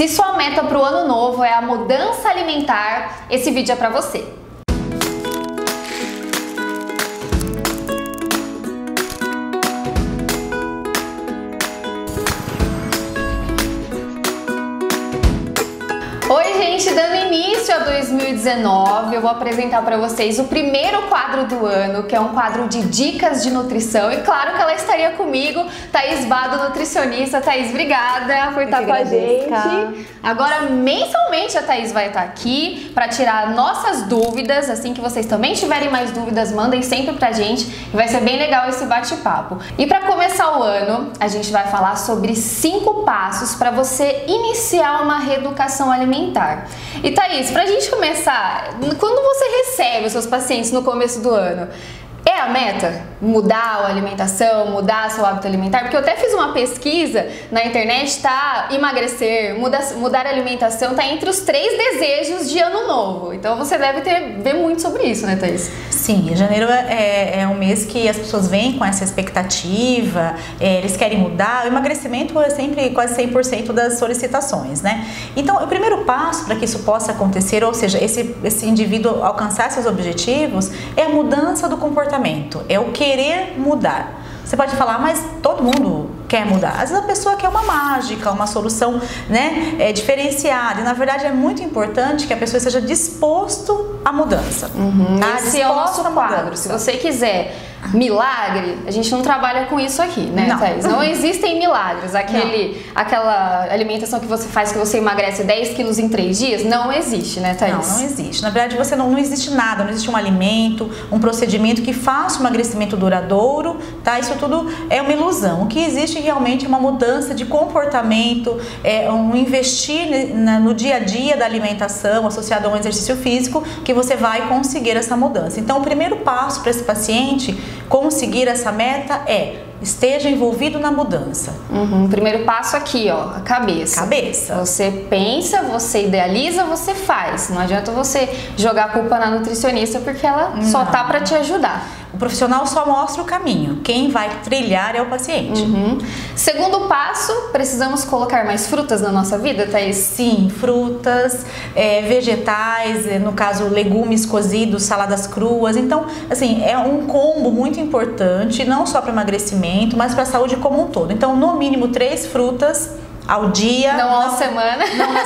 Se sua meta para o ano novo é a mudança alimentar, esse vídeo é para você. Oi, gente! Dando início a 2019, eu vou apresentar para vocês o primeiro quadro do ano, que é um quadro de dicas de nutrição. E claro que ela estaria comigo, Taís Baddo, nutricionista. Taís, obrigada por estar com a gente. Agora, mensalmente, a Taís vai estar aqui para tirar nossas dúvidas. Assim que vocês também tiverem mais dúvidas, mandem sempre pra gente. E vai ser bem legal esse bate-papo. E para começar o ano, a gente vai falar sobre 5 passos para você iniciar uma reeducação alimentar. E Taís, pra gente começar, quando você recebe os seus pacientes no começo do ano, é a meta? Mudar a alimentação, mudar seu hábito alimentar? Porque eu até fiz uma pesquisa na internet, tá? Emagrecer, mudar a alimentação, tá entre os 3 desejos de ano novo. Então você deve ver muito sobre isso, né, Taís? Sim, janeiro é um mês que as pessoas vêm com essa expectativa, eles querem mudar. O emagrecimento é sempre quase 100% das solicitações, né? Então, o primeiro passo para que isso possa acontecer, ou seja, esse indivíduo alcançar seus objetivos, é a mudança do comportamento. É o querer mudar. Você pode falar, mas todo mundo quer mudar. Às vezes a pessoa quer uma mágica, uma solução, né, diferenciada. E na verdade é muito importante que a pessoa seja disposto à mudança. Esse é o nosso quadro. Se você quiser milagre, a gente não trabalha com isso aqui, né, não. Thaís? Não existem milagres. Aquela alimentação que você faz, que você emagrece 10 quilos em 3 dias, não existe, né, Thaís? Não existe. Na verdade, você não existe nada, não existe um alimento, um procedimento que faça um emagrecimento duradouro, tá? Isso tudo é uma ilusão. O que existe realmente é uma mudança de comportamento, é um investir no dia a dia da alimentação associado a um exercício físico que você vai conseguir essa mudança. Então, o primeiro passo para esse paciente conseguir essa meta é: esteja envolvido na mudança. Primeiro passo aqui, ó, a cabeça. Você pensa, você idealiza, você faz. Não adianta você jogar a culpa na nutricionista, porque ela só tá pra te ajudar. O profissional só mostra o caminho. Quem vai trilhar é o paciente. Segundo passo, precisamos colocar mais frutas na nossa vida, Taís? Sim, frutas, vegetais, no caso legumes cozidos, saladas cruas. Então, assim, é um combo muito importante, não só para emagrecimento, mas para a saúde como um todo. Então, no mínimo 3 frutas ao dia. Não na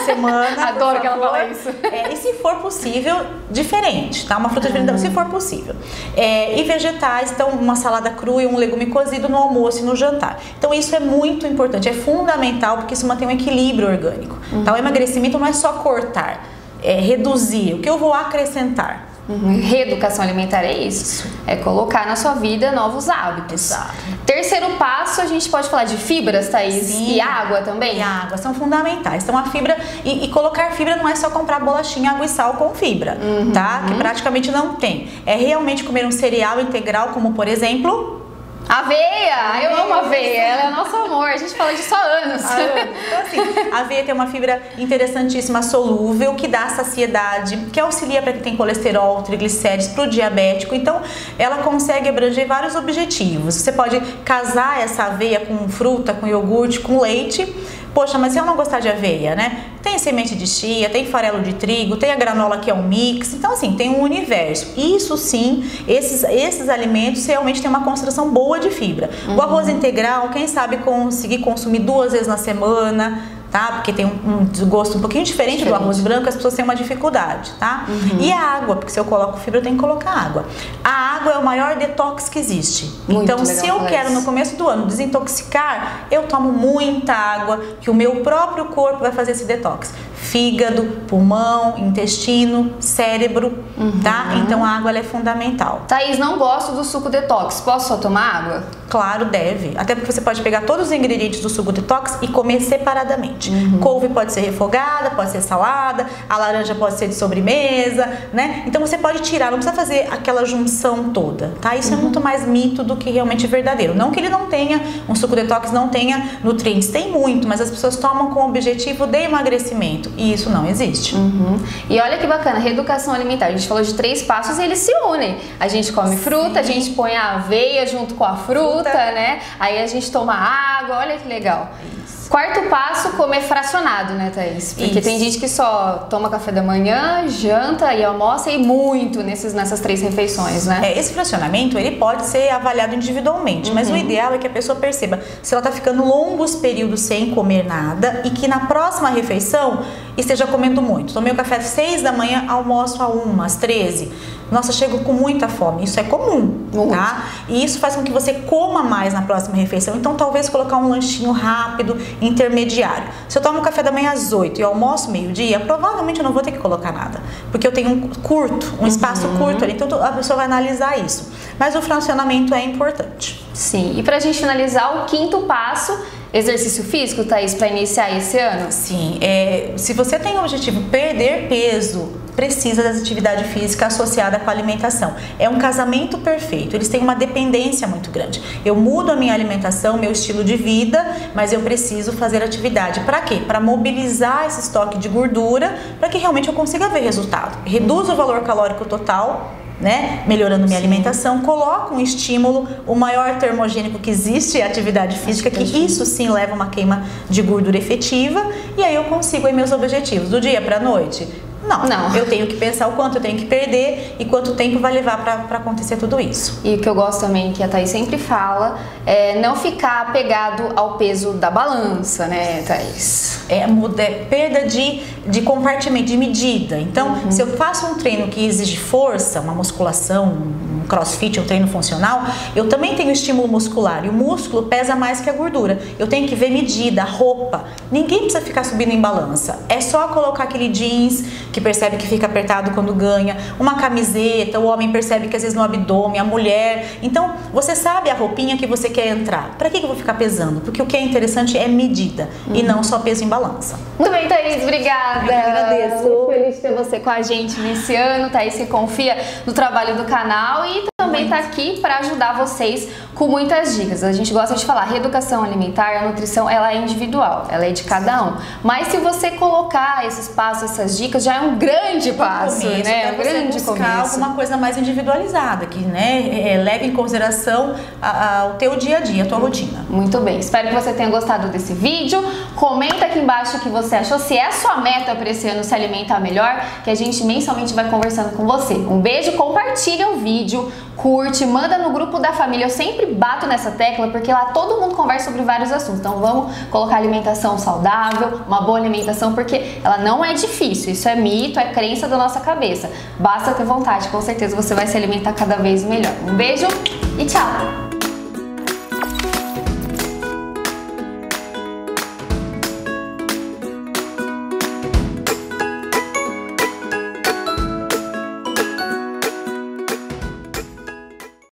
semana. Adoro que ela fala isso. E se for possível, diferente, tá? Uma fruta diferente, se for possível. E vegetais, então uma salada crua e um legume cozido no almoço e no jantar. Então isso é muito importante, é fundamental, porque isso mantém um equilíbrio orgânico. Tá? O emagrecimento não é só cortar, é reduzir. O que eu vou acrescentar? Reeducação alimentar é isso, é colocar na sua vida novos hábitos. Exato. Terceiro passo, a gente pode falar de fibras, Taís? Sim. E água também? E água, são fundamentais. Então a fibra, e colocar fibra não é só comprar bolachinha, água e sal com fibra, tá? Que praticamente não tem. É realmente comer um cereal integral, como por exemplo... Aveia! Eu amo aveia, ela é o nosso amor, a gente fala disso há anos. Então assim, a aveia tem uma fibra interessantíssima, solúvel, que dá saciedade, que auxilia para quem tem colesterol, triglicéridos, para o diabético. Então ela consegue abranger vários objetivos. Você pode casar essa aveia com fruta, com iogurte, com leite. Poxa, mas se eu não gostar de aveia, né? Tem semente de chia, tem farelo de trigo, tem a granola que é um mix. Então, assim, tem um universo. Isso sim, esses alimentos realmente têm uma concentração boa de fibra. O arroz integral, quem sabe conseguir consumir 2 vezes na semana, tá? Porque tem um gosto um pouquinho diferente do arroz branco, as pessoas têm uma dificuldade, tá? E a água, porque se eu coloco fibra, eu tenho que colocar água. A água é o maior detox que existe. Muito então, se eu quero no começo do ano desintoxicar, eu tomo muita água, que o meu próprio corpo vai fazer esse detox. Fígado, pulmão, intestino, cérebro, tá? Então a água ela é fundamental. Taís, não gosto do suco detox, posso só tomar água? Claro, deve. Até porque você pode pegar todos os ingredientes do suco detox e comer separadamente. Couve pode ser refogada, pode ser salada, a laranja pode ser de sobremesa, né? Então você pode tirar, não precisa fazer aquela junção toda, tá? Isso é muito mais mito do que realmente verdadeiro. Não que ele não tenha, um suco detox não tenha nutrientes, tem muito, mas as pessoas tomam com o objetivo de emagrecimento. E isso não existe. E olha que bacana, reeducação alimentar. A gente falou de 3 passos e eles se unem. A gente come fruta, a gente põe a aveia junto com a fruta, né? Aí a gente toma água, olha que legal. Isso. Quarto passo, comer fracionado, né, Thaís? Porque tem gente que só toma café da manhã, janta e almoça e muito nessas três refeições, né? É, esse fracionamento, ele pode ser avaliado individualmente, mas o ideal é que a pessoa perceba se ela tá ficando longos períodos sem comer nada e que na próxima refeição esteja comendo muito. Tomei o café às 6 da manhã, almoço a 1, às 13. Nossa, chego com muita fome. Isso é comum, tá? E isso faz com que você coma mais na próxima refeição. Então, talvez colocar um lanchinho rápido, intermediário. Se eu tomo café da manhã às 8 e eu almoço meio-dia, provavelmente eu não vou ter que colocar nada. Porque eu tenho um espaço curto ali. Então, a pessoa vai analisar isso. Mas o fracionamento é importante. Sim. E pra gente finalizar, o quinto passo... Exercício físico, Thaís, para iniciar esse ano? Sim, se você tem o objetivo de perder peso, precisa da atividade física associada com a alimentação. É um casamento perfeito, eles têm uma dependência muito grande. Eu mudo a minha alimentação, meu estilo de vida, mas eu preciso fazer atividade. Para quê? Para mobilizar esse estoque de gordura, para que realmente eu consiga ver resultado. Reduzo o valor calórico total, né? Melhorando minha alimentação, coloca um estímulo, o maior termogênico que existe é a atividade física, que isso sim leva a uma queima de gordura efetiva, e aí eu consigo meus objetivos do dia para a noite. Não, eu tenho que pensar o quanto eu tenho que perder e quanto tempo vai levar para acontecer tudo isso. E o que eu gosto também, que a Thaís sempre fala, é não ficar apegado ao peso da balança, né, Thaís? É perda de compartimento, de medida. Então, se eu faço um treino que exige força, uma musculação, um crossfit, um treino funcional, eu também tenho estímulo muscular e o músculo pesa mais que a gordura. Eu tenho que ver medida, roupa. Ninguém precisa ficar subindo em balança. É só colocar aquele jeans que percebe que fica apertado quando ganha, uma camiseta, o homem percebe que às vezes no abdômen, a mulher. Então, você sabe a roupinha que você quer entrar. Pra que eu vou ficar pesando? Porque o que é interessante é medida e não só peso em balança. Muito bem, Thaís, obrigada. Eu agradeço. Muito feliz de ter você com a gente nesse ano. Thaís se confia no trabalho do canal e também tá aqui para ajudar vocês com muitas dicas. A gente gosta de falar, reeducação alimentar, a nutrição, ela é individual, ela é de cada um. Mas se você colocar esses passos, essas dicas, já é um grande passo, né? Um grande começo. Buscar alguma coisa mais individualizada, que leve em consideração o teu dia a dia, a tua rotina. Muito bem, espero que você tenha gostado desse vídeo. Comenta aqui embaixo o que você achou, se é a sua meta para esse ano se alimentar melhor, que a gente mensalmente vai conversando com você. Um beijo, compartilha o vídeo, curte, manda no grupo da família. Eu sempre bato nessa tecla porque lá todo mundo conversa sobre vários assuntos. Então vamos colocar alimentação saudável, uma boa alimentação, porque ela não é difícil. Isso é mito, é crença da nossa cabeça. Basta ter vontade, com certeza você vai se alimentar cada vez melhor. Um beijo e tchau!